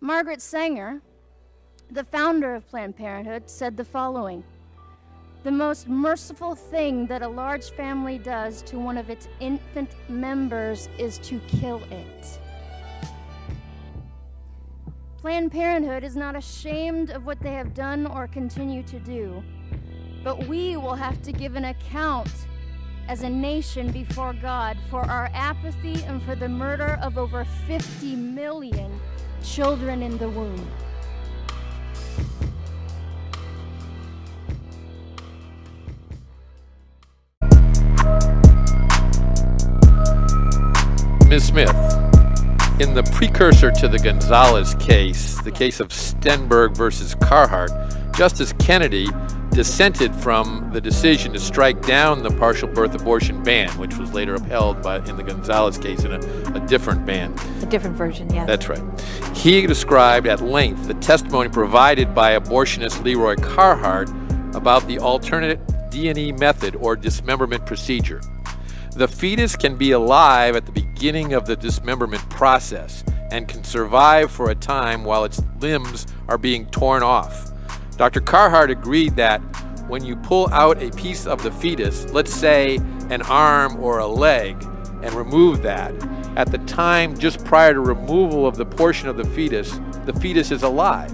Margaret Sanger, the founder of Planned Parenthood, said the following: "The most merciful thing that a large family does to one of its infant members is to kill it." Planned Parenthood is not ashamed of what they have done or continue to do, but we will have to give an account as a nation before God for our apathy and for the murder of over 50 million children in the womb. Ms. Smith, in the precursor to the Gonzalez case, the case of Stenberg versus Carhart, Justice Kennedy dissented from the decision to strike down the partial birth abortion ban, which was later upheld in the Gonzalez case in a different ban. A different version, yeah. That's right. He described at length the testimony provided by abortionist Leroy Carhart about the alternate DNA method or dismemberment procedure. The fetus can be alive at the beginning of the dismemberment process and can survive for a time while its limbs are being torn off. Dr. Carhart agreed that when you pull out a piece of the fetus, let's say an arm or a leg, and remove that, at the time just prior to removal of the portion of the fetus is alive.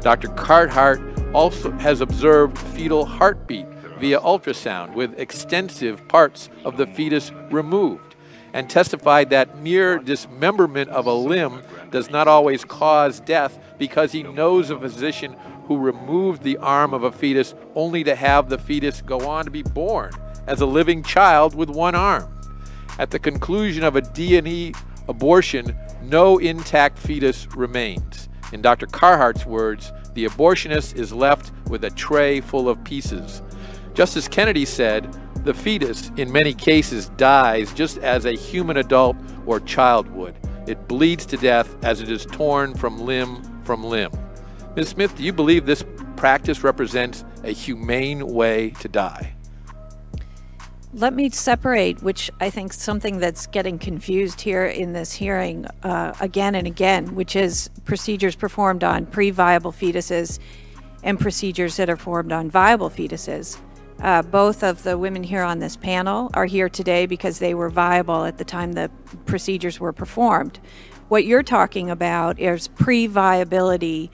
Dr. Carhart also has observed fetal heartbeat via ultrasound with extensive parts of the fetus removed, and testified that mere dismemberment of a limb does not always cause death because he knows a physician who removed the arm of a fetus only to have the fetus go on to be born as a living child with one arm. At the conclusion of a DNA abortion, no intact fetus remains. In Dr. Carhart's words, the abortionist is left with a tray full of pieces. Justice Kennedy said, "The fetus, in many cases, dies just as a human adult or child would. It bleeds to death as it is torn from limb. Ms. Smith, do you believe this practice represents a humane way to die? Let me separate, which I think something that's getting confused here in this hearing again and again, which is procedures performed on pre-viable fetuses and procedures that are performed on viable fetuses. Both of the women here on this panel are here today because they were viable at the time the procedures were performed. What you're talking about is pre-viability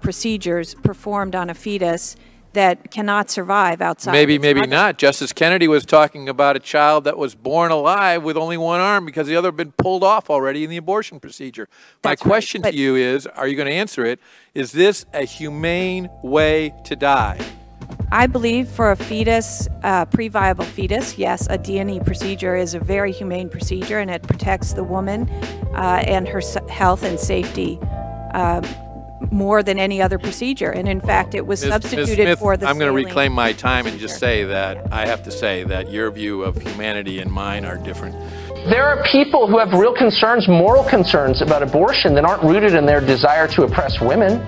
procedures performed on a fetus that cannot survive outside. Maybe not. Justice Kennedy was talking about a child that was born alive with only one arm because the other had been pulled off already in the abortion procedure. My question to you is, are you going to answer it? Is this a humane way to die? I believe for a fetus, pre-viable fetus, yes, a DNA procedure is a very humane procedure, and it protects the woman and her health and safety more than any other procedure. And in fact, it was substituted for the... I'm going to reclaim my time and just say that I have to say that your view of humanity and mine are different. There are people who have real concerns, moral concerns about abortion that aren't rooted in their desire to oppress women.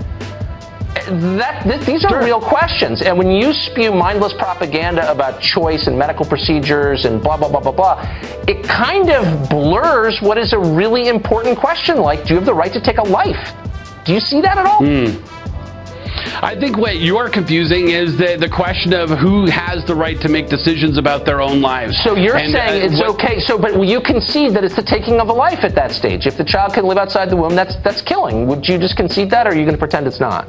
These are real questions. And when you spew mindless propaganda about choice and medical procedures and blah, blah, blah, blah, blah, it kind of blurs what is a really important question, like, do you have the right to take a life? Do you see that at all? I think what you are confusing is the question of who has the right to make decisions about their own lives. So you're saying it's okay. So, but you concede that it's the taking of a life at that stage. If the child can live outside the womb, that's killing. Would you just concede that, or are you going to pretend it's not?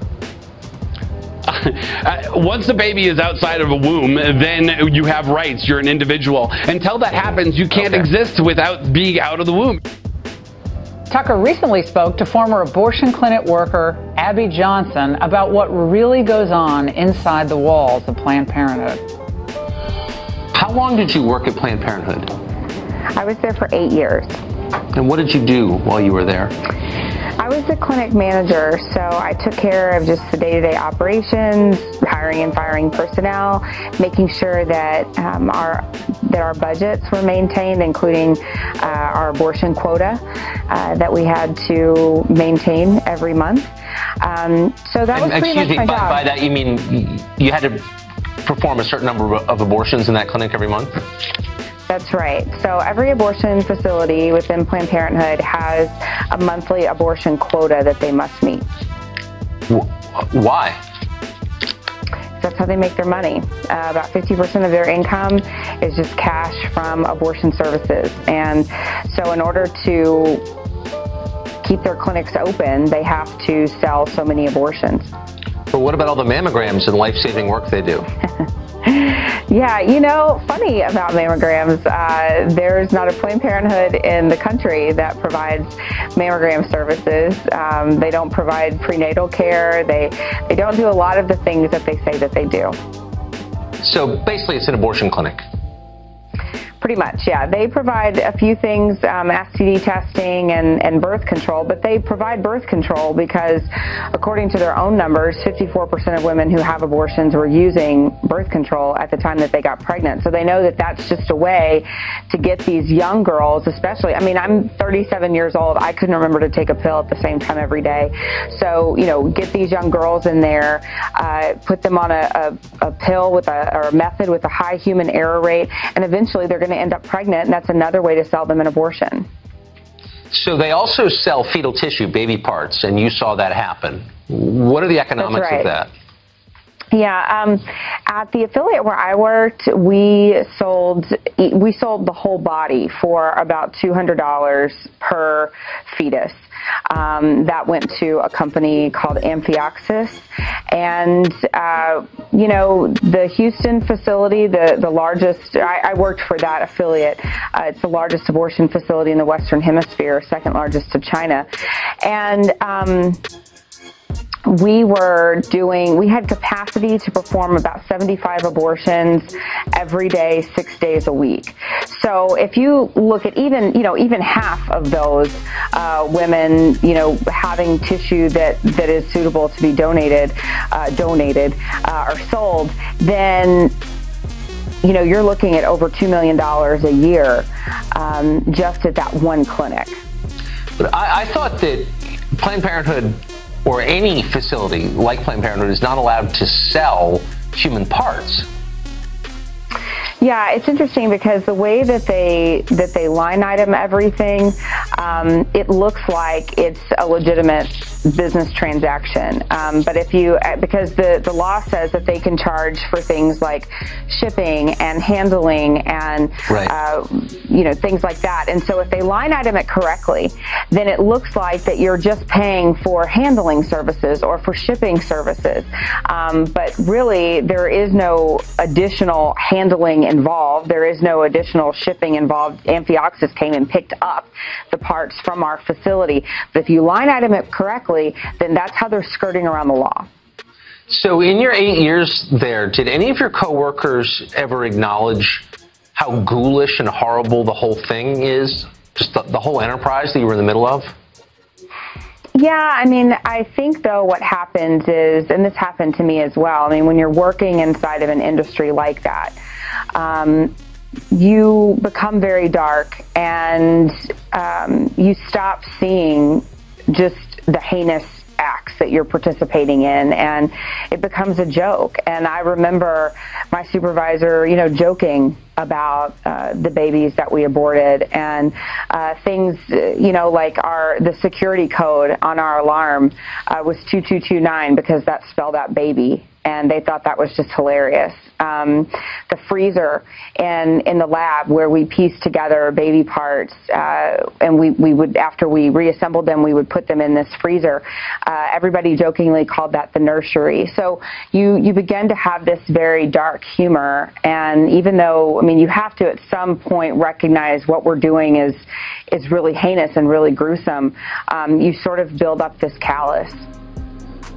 Once the baby is outside of a womb, then you have rights. You're an individual. Until that happens, you can't exist without being out of the womb. Tucker recently spoke to former abortion clinic worker Abby Johnson about what really goes on inside the walls of Planned Parenthood. How long did you work at Planned Parenthood? I was there for 8 years. And what did you do while you were there? I was the clinic manager, so I took care of just the day-to-day operations, hiring and firing personnel, making sure that our budgets were maintained, including our abortion quota that we had to maintain every month. So that was pretty much my job. By that you mean you had to perform a certain number of abortions in that clinic every month? That's right. So every abortion facility within Planned Parenthood has a monthly abortion quota that they must meet. Why? That's how they make their money. About 50% of their income is just cash from abortion services. And so in order to keep their clinics open, they have to sell so many abortions. But what about all the mammograms and life-saving work they do? Yeah, you know, funny about mammograms, there's not a Planned Parenthood in the country that provides mammogram services. They don't provide prenatal care. They don't do a lot of the things that they say that they do. So basically it's an abortion clinic. Pretty much, yeah. They provide a few things, STD testing and birth control, but they provide birth control because, according to their own numbers, 54% of women who have abortions were using birth control at the time that they got pregnant. So they know that that's just a way to get these young girls, especially, I mean, I'm 37 years old. I couldn't remember to take a pill at the same time every day. So, you know, get these young girls in there, put them on a pill with or a method with a high human error rate, and eventually they're going to end up pregnant, and that's another way to sell them an abortion. So they also sell fetal tissue, baby parts, and you saw that happen. What are the economics of that? Yeah, at the affiliate where I worked, we sold the whole body for about $200 per fetus. That went to a company called Amphioxus, and you know, the Houston facility, the largest, I worked for that affiliate. It's the largest abortion facility in the Western Hemisphere, second largest to China, and we had capacity to perform about 75 abortions every day, 6 days a week. So if you look at even half of those women, you know, having tissue that is suitable to be donated or sold, then you know, you're looking at over $2 million a year just at that one clinic. But I thought that Planned Parenthood, or any facility like Planned Parenthood, is not allowed to sell human parts. Yeah, it's interesting because the way that they line item everything, it looks like it's a legitimate business transaction. But if you, because the law says that they can charge for things like shipping and handling and you know, things like that. And so if they line item it correctly, then it looks like that you're just paying for handling services or for shipping services. But really, there is no additional handling involved. There is no additional shipping involved. Amphioxus came and picked up the parts from our facility. But if you line item it correctly, then that's how they're skirting around the law. So in your 8 years there, did any of your coworkers ever acknowledge how ghoulish and horrible the whole thing is? Just the whole enterprise that you were in the middle of? Yeah, I mean, I think, though, what happens is, and this happened to me as well, I mean, when you're working inside of an industry like that, you become very dark, and you stop seeing just the heinous acts that you're participating in, and it becomes a joke. And I remember my supervisor, you know, joking about the babies that we aborted, and things, you know, like the security code on our alarm was 2229 because that spelled out baby, and they thought that was just hilarious. The freezer in the lab where we pieced together baby parts, and we would, after we reassembled them, we would put them in this freezer. Everybody jokingly called that the nursery. So you begin to have this very dark humor, and even though, I mean, you have to at some point recognize what we're doing is really heinous and really gruesome, you sort of build up this callus.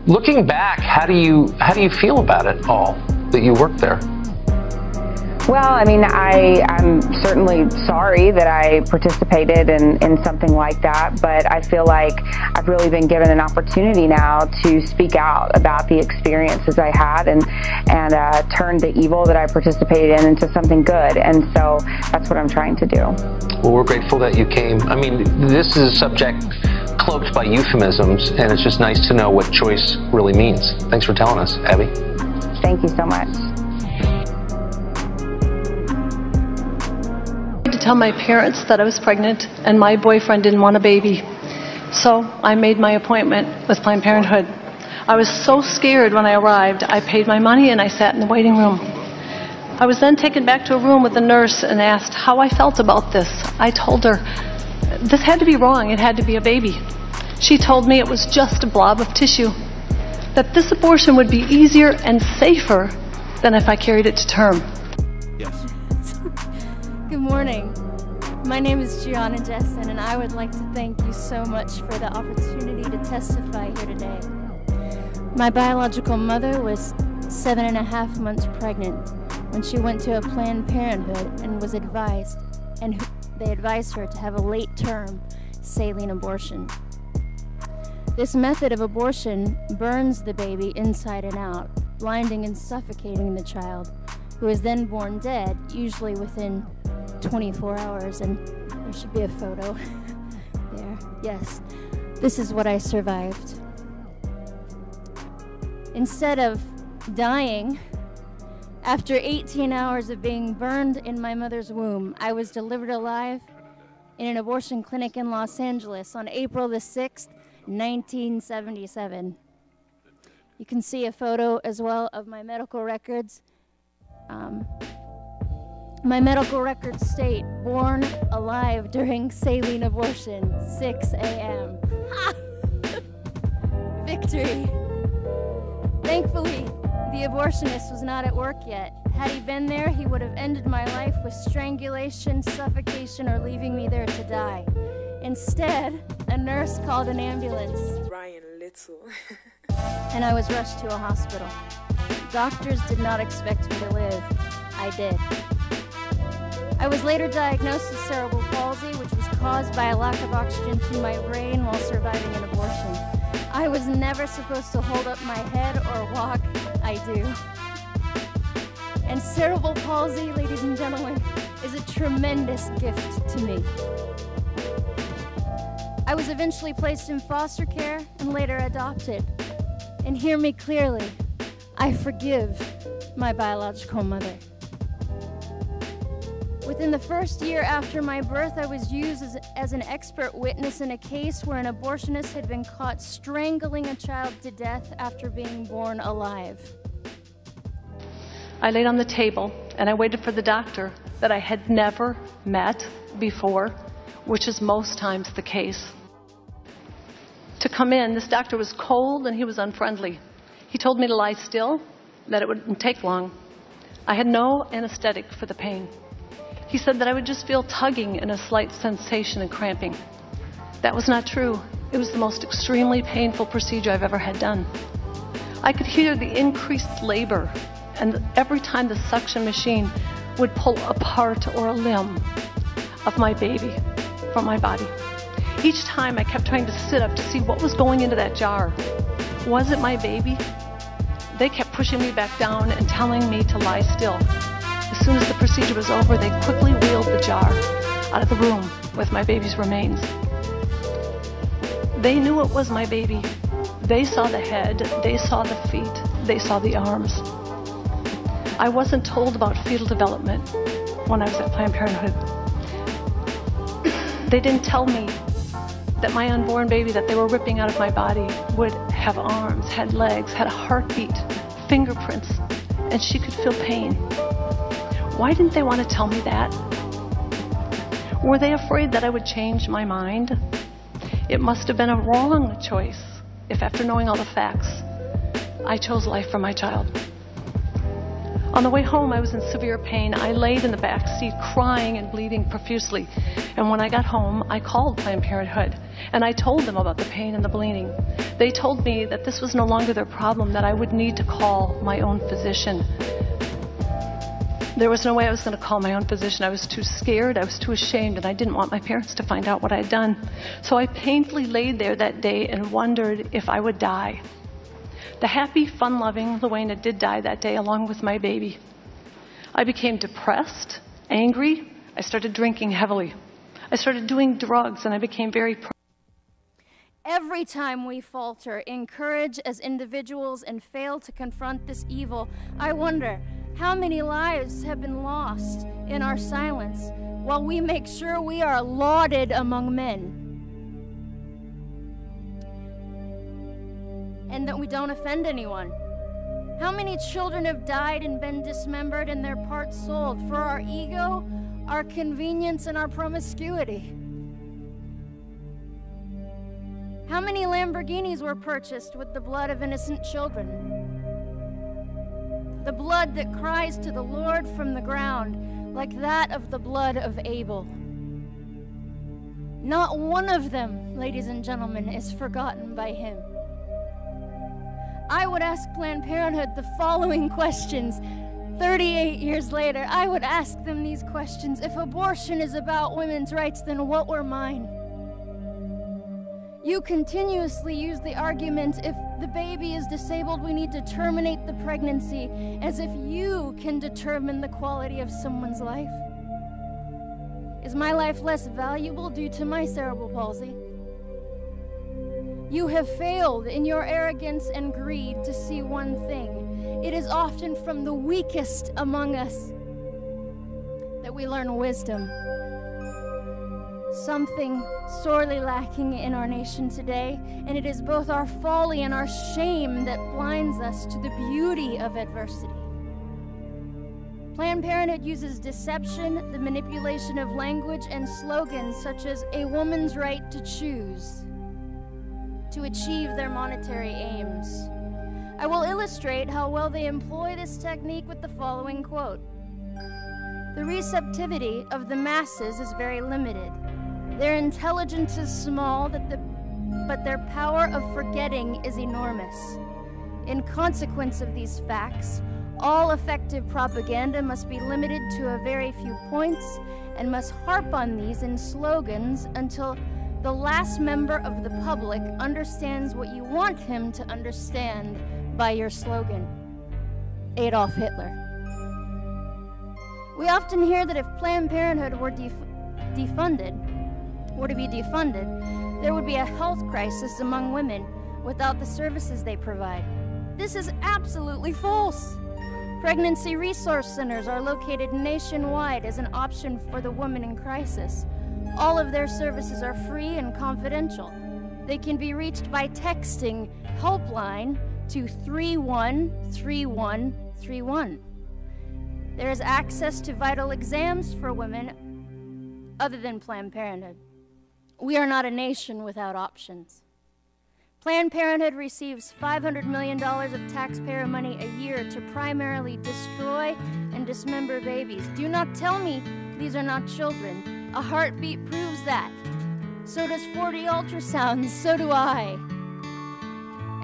Looking back, how do you feel about it all that you worked there? Well, I mean, I'm certainly sorry that I participated in something like that, but I feel like I've really been given an opportunity now to speak out about the experiences I had and turn the evil that I participated in into something good, and so that's what I'm trying to do. Well, we're grateful that you came. I mean, this is a subject cloaked by euphemisms, and it's just nice to know what choice really means. Thanks for telling us, Abby. Thank you so much. tell my parents that I was pregnant, and my boyfriend didn't want a baby. So I made my appointment with Planned Parenthood. I was so scared when I arrived. I paid my money and I sat in the waiting room. I was then taken back to a room with a nurse and asked how I felt about this. I told her this had to be wrong. It had to be a baby. She told me it was just a blob of tissue, that this abortion would be easier and safer than if I carried it to term. Yes. Good morning. My name is Gianna Jessen, and I would like to thank you so much for the opportunity to testify here today. My biological mother was 7.5 months pregnant when she went to a Planned Parenthood and was advised, and they advised her to have a late-term saline abortion. This method of abortion burns the baby inside and out, blinding and suffocating the child, who is then born dead, usually within 24 hours, and there should be a photo there. Yes, this is what I survived. Instead of dying, after 18 hours of being burned in my mother's womb, I was delivered alive in an abortion clinic in Los Angeles on April the 6th, 1977. You can see a photo as well of my medical records. My medical records state, born alive during saline abortion, 6 a.m. Victory. Thankfully, the abortionist was not at work yet. Had he been there, he would have ended my life with strangulation, suffocation, or leaving me there to die. Instead, a nurse called an ambulance. Ryan Little. And I was rushed to a hospital. Doctors did not expect me to live. I did. I was later diagnosed with cerebral palsy, which was caused by a lack of oxygen to my brain while surviving an abortion. I was never supposed to hold up my head or walk. I do. And cerebral palsy, ladies and gentlemen, is a tremendous gift to me. I was eventually placed in foster care and later adopted. And hear me clearly, I forgive my biological mother. Within the first year after my birth, I was used as an expert witness in a case where an abortionist had been caught strangling a child to death after being born alive. I laid on the table and I waited for the doctor that I had never met before, which is most times the case. To come in, this doctor was cold and he was unfriendly. He told me to lie still, that it wouldn't take long. I had no anesthetic for the pain. He said that I would just feel tugging and a slight sensation and cramping. That was not true. It was the most extremely painful procedure I've ever had done. I could hear the increased labor, and every time the suction machine would pull a part or a limb of my baby from my body. Each time I kept trying to sit up to see what was going into that jar. Was it my baby? They kept pushing me back down and telling me to lie still. As soon as the procedure was over, they quickly wheeled the jar out of the room with my baby's remains. They knew it was my baby. They saw the head, they saw the feet, they saw the arms. I wasn't told about fetal development when I was at Planned Parenthood. They didn't tell me that my unborn baby that they were ripping out of my body would have arms, had legs, had a heartbeat, fingerprints, and she could feel pain. Why didn't they want to tell me that? Were they afraid that I would change my mind? It must have been a wrong choice if, after knowing all the facts, I chose life for my child. On the way home, I was in severe pain. I laid in the back seat crying and bleeding profusely. And when I got home, I called Planned Parenthood and I told them about the pain and the bleeding. They told me that this was no longer their problem, that I would need to call my own physician. There was no way I was going to call my own physician. I was too scared, I was too ashamed, and I didn't want my parents to find out what I had done. So I painfully laid there that day and wondered if I would die. The happy, fun-loving Luana did die that day along with my baby. I became depressed, angry. I started drinking heavily. I started doing drugs, and I became very... Every time we falter in courage as individuals and fail to confront this evil, I wonder, how many lives have been lost in our silence? while we make sure we are lauded among men. And that we don't offend anyone. How many children have died and been dismembered and their parts sold for our ego, our convenience, and our promiscuity? How many Lamborghinis were purchased with the blood of innocent children? The blood that cries to the Lord from the ground, like that of the blood of Abel. Not one of them, ladies and gentlemen, is forgotten by him. I would ask Planned Parenthood the following questions 38 years later. I would ask them these questions. If abortion is about women's rights, then what were mine? You continuously use the argument, if the baby is disabled, we need to terminate the pregnancy, as if you can determine the quality of someone's life. Is my life less valuable due to my cerebral palsy? You have failed in your arrogance and greed to see one thing. It is often from the weakest among us that we learn wisdom. Something sorely lacking in our nation today, and it is both our folly and our shame that blinds us to the beauty of adversity. Planned Parenthood uses deception, the manipulation of language, and slogans such as "a woman's right to choose" to achieve their monetary aims. I will illustrate how well they employ this technique with the following quote. The receptivity of the masses is very limited. Their intelligence is small, but their power of forgetting is enormous. In consequence of these facts, all effective propaganda must be limited to a very few points and must harp on these in slogans until the last member of the public understands what you want him to understand by your slogan, Adolf Hitler. We often hear that if Planned Parenthood were defunded, there would be a health crisis among women without the services they provide. This is absolutely false. Pregnancy resource centers are located nationwide as an option for the woman in crisis. All of their services are free and confidential. They can be reached by texting helpline to 313131. There is access to vital exams for women other than Planned Parenthood. We are not a nation without options. Planned Parenthood receives $500 million of taxpayer money a year to primarily destroy and dismember babies. Do not tell me these are not children. A heartbeat proves that. So does 40 ultrasounds, so do I.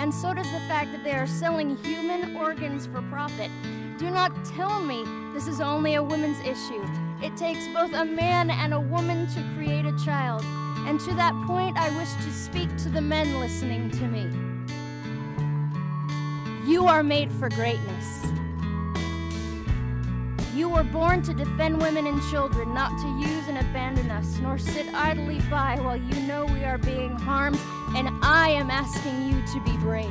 And so does the fact that they are selling human organs for profit. Do not tell me this is only a women's issue. It takes both a man and a woman to create a child. And to that point, I wish to speak to the men listening to me. You are made for greatness. You were born to defend women and children, not to use and abandon us, nor sit idly by while you know we are being harmed, and I am asking you to be brave.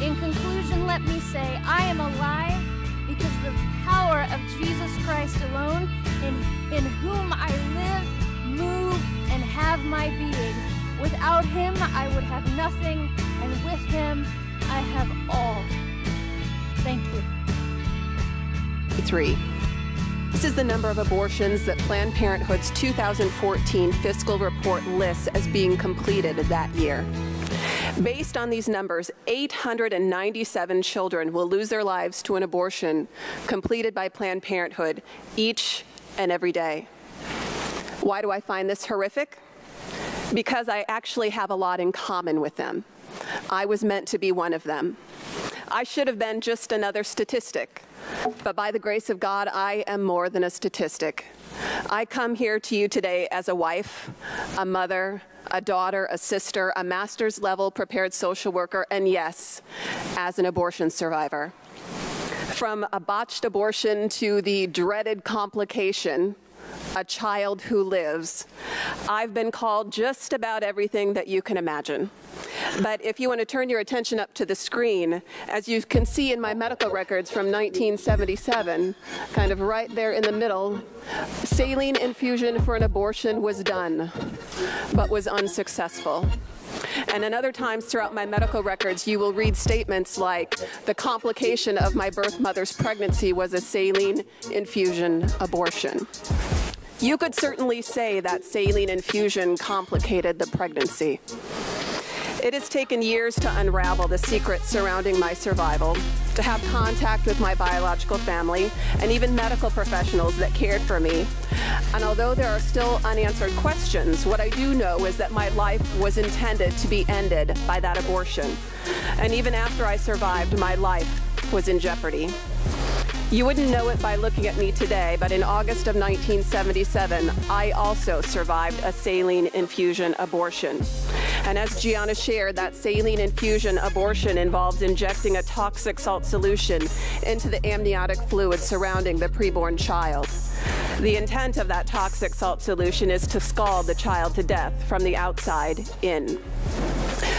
In conclusion, let me say, I am alive because the power of Jesus Christ alone, in whom I live, move, and have my being. Without him, I would have nothing, and with him, I have all. Thank you. 3. This is the number of abortions that Planned Parenthood's 2014 fiscal report lists as being completed that year. Based on these numbers, 897 children will lose their lives to an abortion completed by Planned Parenthood each and every day. Why do I find this horrific? Because I actually have a lot in common with them. I was meant to be one of them. I should have been just another statistic, but by the grace of God, I am more than a statistic. I come here to you today as a wife, a mother, a daughter, a sister, a master's level prepared social worker, and yes, as an abortion survivor. From a botched abortion to the dreaded complication, a child who lives, I've been called just about everything that you can imagine. But if you want to turn your attention up to the screen, as you can see in my medical records from 1977, kind of right there in the middle, saline infusion for an abortion was done, but was unsuccessful. And in other times throughout my medical records, you will read statements like, the complication of my birth mother's pregnancy was a saline infusion abortion. You could certainly say that saline infusion complicated the pregnancy. It has taken years to unravel the secrets surrounding my survival, to have contact with my biological family, and even medical professionals that cared for me. And although there are still unanswered questions, what I do know is that my life was intended to be ended by that abortion. And even after I survived, my life was in jeopardy. You wouldn't know it by looking at me today, but in August of 1977, I also survived a saline infusion abortion. And as Gianna shared, that saline infusion abortion involves injecting a toxic salt solution into the amniotic fluid surrounding the preborn child. The intent of that toxic salt solution is to scald the child to death from the outside in.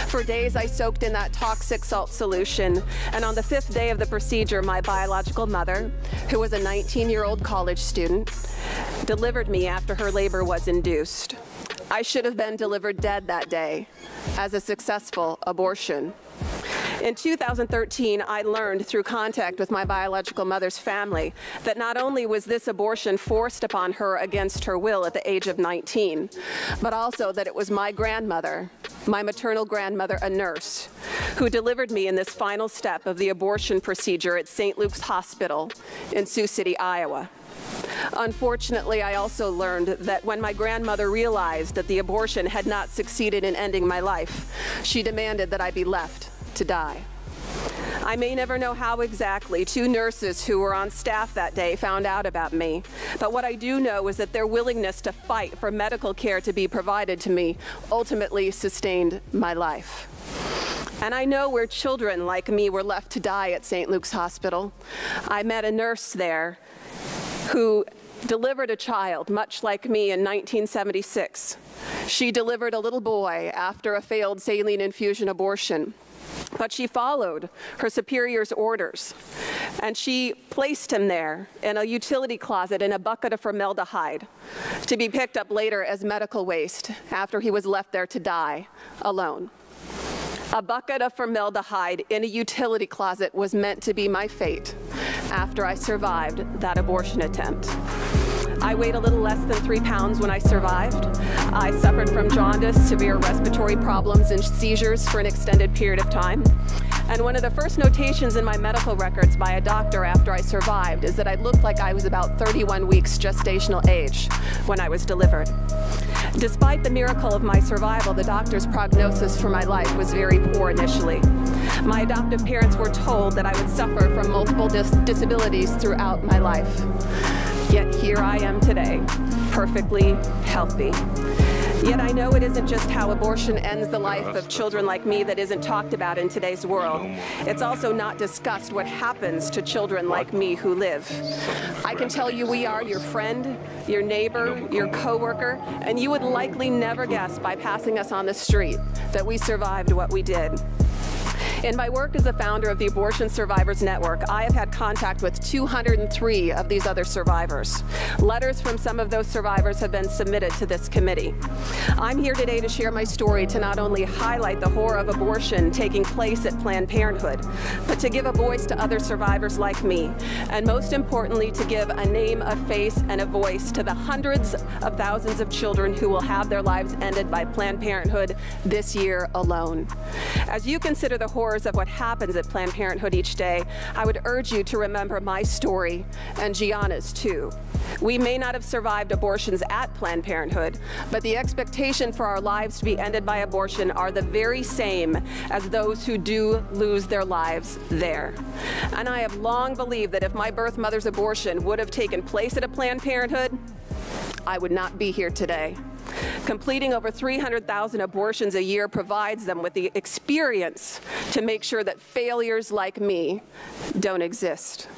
For days, I soaked in that toxic salt solution, and on the fifth day of the procedure, my biological mother, who was a 19-year-old college student, delivered me after her labor was induced. I should have been delivered dead that day as a successful abortion. In 2013, I learned through contact with my biological mother's family that not only was this abortion forced upon her against her will at the age of 19, but also that it was my grandmother, my maternal grandmother, a nurse, who delivered me in this final step of the abortion procedure at St. Luke's Hospital in Sioux City, Iowa. Unfortunately, I also learned that when my grandmother realized that the abortion had not succeeded in ending my life, she demanded that I be left to die. I may never know how exactly two nurses who were on staff that day found out about me, but what I do know is that their willingness to fight for medical care to be provided to me ultimately sustained my life. And I know where children like me were left to die at St. Luke's Hospital. I met a nurse there who delivered a child, much like me, in 1976. She delivered a little boy after a failed saline infusion abortion. But she followed her superior's orders, and she placed him there in a utility closet in a bucket of formaldehyde to be picked up later as medical waste after he was left there to die alone. A bucket of formaldehyde in a utility closet was meant to be my fate after I survived that abortion attempt. I weighed a little less than 3 pounds when I survived. I suffered from jaundice, severe respiratory problems, and seizures for an extended period of time. And one of the first notations in my medical records by a doctor after I survived is that I looked like I was about 31 weeks gestational age when I was delivered. Despite the miracle of my survival, the doctor's prognosis for my life was very poor initially. My adoptive parents were told that I would suffer from multiple disabilities throughout my life. Yet here I am today, perfectly healthy. Yet I know it isn't just how abortion ends the life of children like me that isn't talked about in today's world. It's also not discussed what happens to children like me who live. I can tell you we are your friend, your neighbor, your coworker, and you would likely never guess by passing us on the street that we survived what we did. In my work as the founder of the Abortion Survivors Network, I have had contact with 203 of these other survivors. Letters from some of those survivors have been submitted to this committee. I'm here today to share my story to not only highlight the horror of abortion taking place at Planned Parenthood, but to give a voice to other survivors like me, and most importantly, to give a name, a face, and a voice to the hundreds of thousands of children who will have their lives ended by Planned Parenthood this year alone. As you consider the horror of what happens at Planned Parenthood each day, I would urge you to remember my story and Gianna's too. We may not have survived abortions at Planned Parenthood, but the expectation for our lives to be ended by abortion are the very same as those who do lose their lives there. And I have long believed that if my birth mother's abortion would have taken place at a Planned Parenthood, I would not be here today. Completing over 300,000 abortions a year provides them with the experience to make sure that failures like me don't exist.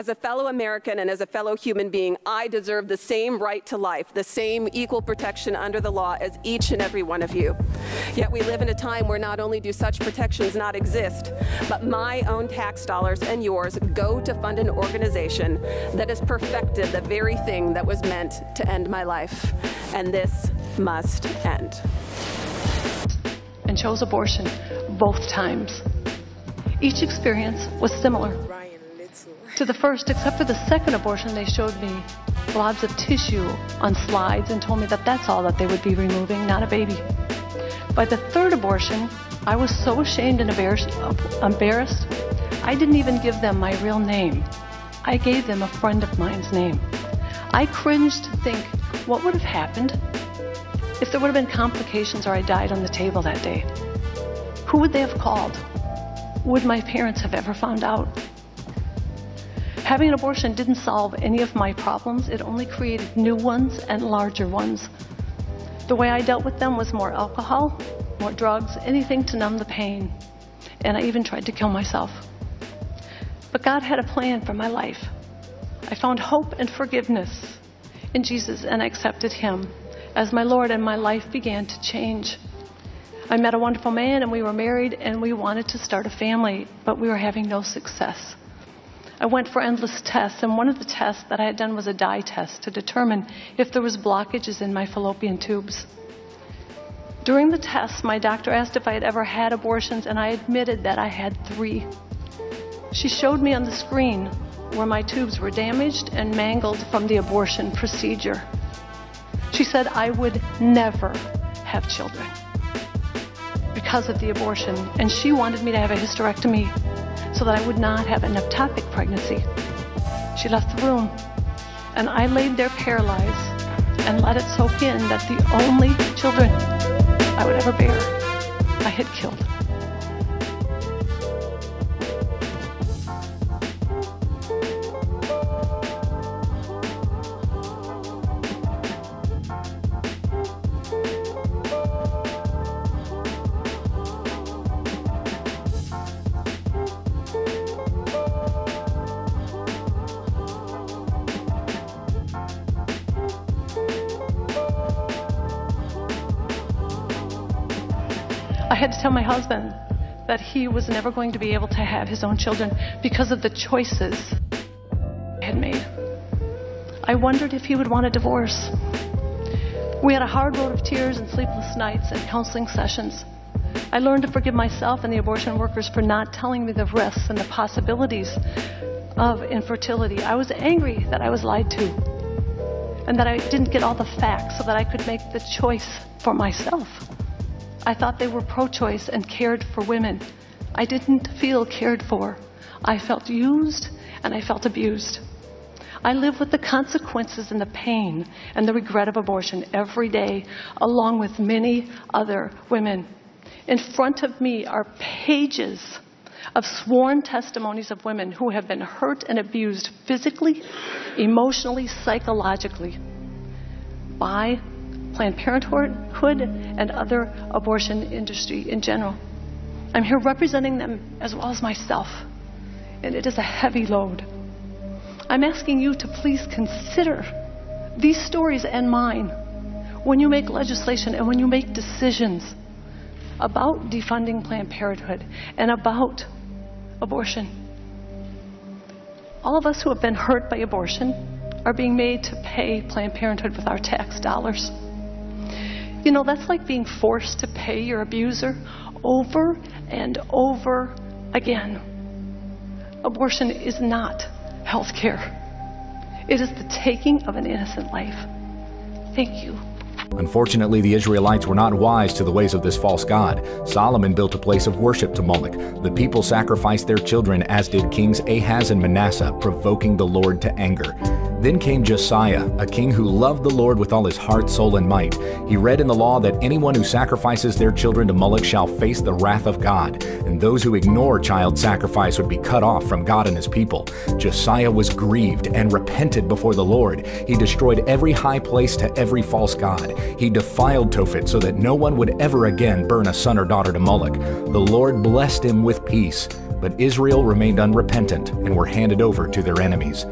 as a fellow American and as a fellow human being, I deserve the same right to life, the same equal protection under the law as each and every one of you. Yet we live in a time where not only do such protections not exist, but my own tax dollars and yours go to fund an organization that has perfected the very thing that was meant to end my life. And this must end. And chose abortion both times. Each experience was similar to the first, except for the second abortion. They showed me blobs of tissue on slides and told me that that's all that they would be removing, not a baby. By the third abortion, I was so ashamed and embarrassed, I didn't even give them my real name. I gave them a friend of mine's name. I cringed to think what would have happened if there would have been complications or I died on the table that day. Who would they have called? Would my parents have ever found out? Having an abortion didn't solve any of my problems. It only created new ones and larger ones. The way I dealt with them was more alcohol, more drugs, anything to numb the pain. And I even tried to kill myself. But God had a plan for my life. I found hope and forgiveness in Jesus, and I accepted Him as my Lord, and my life began to change. I met a wonderful man, and we were married, and we wanted to start a family, but we were having no success. I went for endless tests, and one of the tests that I had done was a dye test to determine if there was blockages in my fallopian tubes. During the test, my doctor asked if I had ever had abortions, and I admitted that I had 3. She showed me on the screen where my tubes were damaged and mangled from the abortion procedure. She said I would never have children because of the abortion, and she wanted me to have a hysterectomy so that I would not have an ectopic pregnancy. She left the room, and I laid there paralyzed and let it soak in that the only children I would ever bear, I had killed. My husband that he was never going to be able to have his own children because of the choices I had made. I wondered if he would want a divorce. We had a hard road of tears and sleepless nights and counseling sessions. I learned to forgive myself and the abortion workers for not telling me the risks and the possibilities of infertility. I was angry that I was lied to and that I didn't get all the facts so that I could make the choice for myself. I thought they were pro-choice and cared for women. I didn't feel cared for. I felt used and I felt abused. I live with the consequences and the pain and the regret of abortion every day, along with many other women. In front of me are pages of sworn testimonies of women who have been hurt and abused physically, emotionally, psychologically by Planned Parenthood, and other abortion industry in general. I'm here representing them as well as myself, and it is a heavy load. I'm asking you to please consider these stories and mine when you make legislation and when you make decisions about defunding Planned Parenthood and about abortion. All of us who have been hurt by abortion are being made to pay Planned Parenthood with our tax dollars. You know, that's like being forced to pay your abuser over and over again. Abortion is not health care. It is the taking of an innocent life. Thank you. Unfortunately, the Israelites were not wise to the ways of this false god. Solomon built a place of worship to Moloch. The people sacrificed their children, as did kings Ahaz and Manasseh, provoking the Lord to anger. Then came Josiah, a king who loved the Lord with all his heart, soul, and might. He read in the law that anyone who sacrifices their children to Moloch shall face the wrath of God, and those who ignore child sacrifice would be cut off from God and his people. Josiah was grieved and repented before the Lord. He destroyed every high place to every false god. He defiled Tophet so that no one would ever again burn a son or daughter to Moloch. The Lord blessed him with peace. But Israel remained unrepentant and were handed over to their enemies.